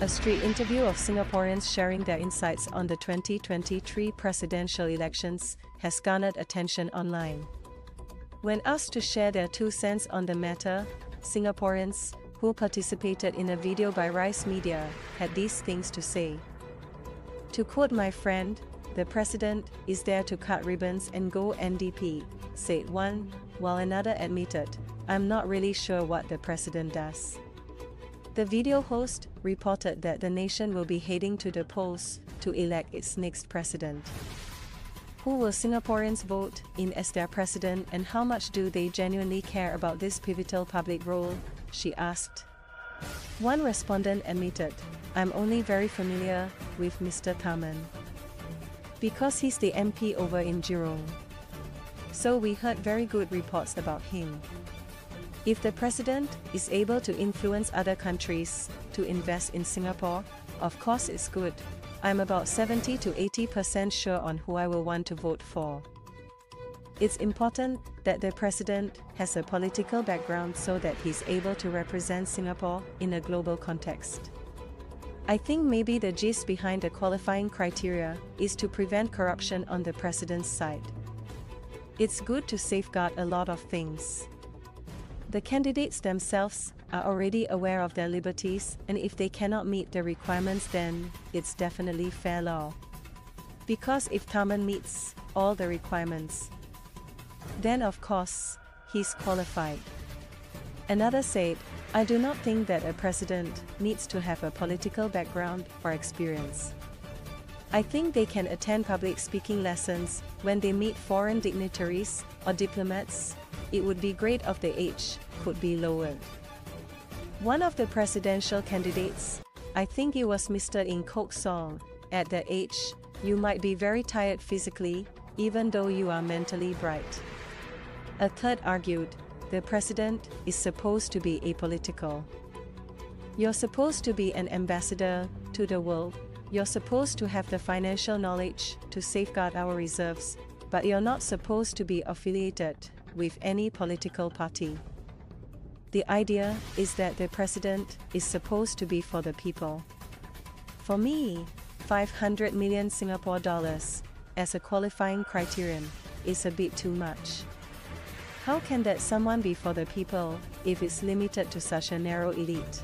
A street interview of Singaporeans sharing their insights on the 2023 presidential elections has garnered attention online. When asked to share their 2 cents on the matter, Singaporeans, who participated in a video by Rice Media, had these things to say. To quote my friend, "The president is there to cut ribbons and go NDP," said one, while another admitted, "I'm not really sure what the president does." The video host reported that the nation will be heading to the polls to elect its next president. Who will Singaporeans vote in as their president, and how much do they genuinely care about this pivotal public role? She asked. One respondent admitted, "I'm only very familiar with Mr. Tharman because he's the MP over in Jurong. So we heard very good reports about him. If the president is able to influence other countries to invest in Singapore, of course it's good. I'm about 70 to 80% sure on who I will want to vote for. It's important that the president has a political background so that he's able to represent Singapore in a global context. I think maybe the gist behind the qualifying criteria is to prevent corruption on the president's side. It's good to safeguard a lot of things. The candidates themselves are already aware of their liberties, and if they cannot meet the requirements, then it's definitely fair law. Because if Tharman meets all the requirements, then of course he's qualified." Another said, "I do not think that a president needs to have a political background or experience. I think they can attend public speaking lessons when they meet foreign dignitaries or diplomats. It would be great if the age could be lowered." One of the presidential candidates, I think it was Mr. Ng Kok Song, "At that age, you might be very tired physically, even though you are mentally bright." A third argued, "The president is supposed to be apolitical. You're supposed to be an ambassador to the world. You're supposed to have the financial knowledge to safeguard our reserves, but you're not supposed to be affiliated with any political party. The idea is that the president is supposed to be for the people. For me, 500 million Singapore dollars as a qualifying criterion is a bit too much. How can that someone be for the people if it's limited to such a narrow elite?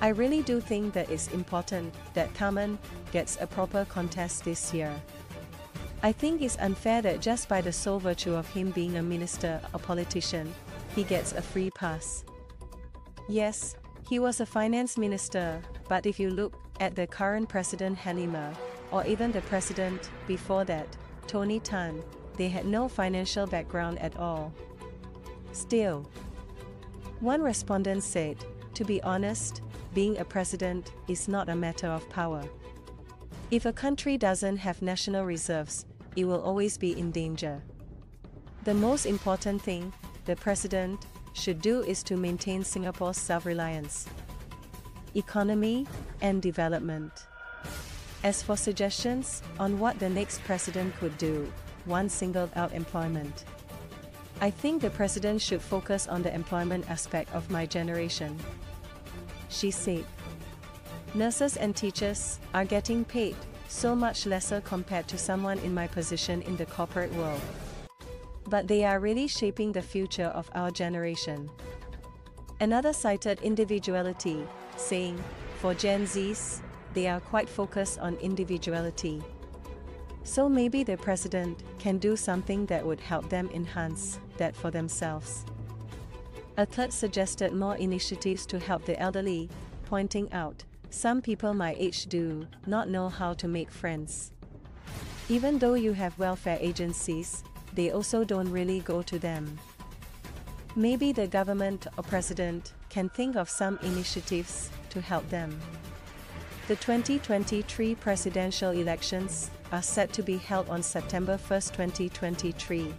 I really do think that it's important that Tharman gets a proper contest this year. I think it's unfair that just by the sole virtue of him being a minister or politician, he gets a free pass. Yes, he was a finance minister, but if you look at the current president Halimah, or even the president before that, Tony Tan, they had no financial background at all." Still, one respondent said, "To be honest, being a president is not a matter of power. If a country doesn't have national reserves, it will always be in danger. The most important thing the president should do is to maintain Singapore's self-reliance, economy, and development. As for suggestions on what the next president could do, one singled out employment. I think the president should focus on the employment aspect of my generation," she said. "Nurses and teachers are getting paid so much lesser compared to someone in my position in the corporate world. But they are really shaping the future of our generation." Another cited individuality, saying, "For Gen Zs, they are quite focused on individuality. So maybe the president can do something that would help them enhance that for themselves." A third suggested more initiatives to help the elderly, pointing out, "Some people my age do not know how to make friends. Even though you have welfare agencies, they also don't really go to them. Maybe the government or president can think of some initiatives to help them." The 2023 presidential elections are set to be held on September 1, 2023.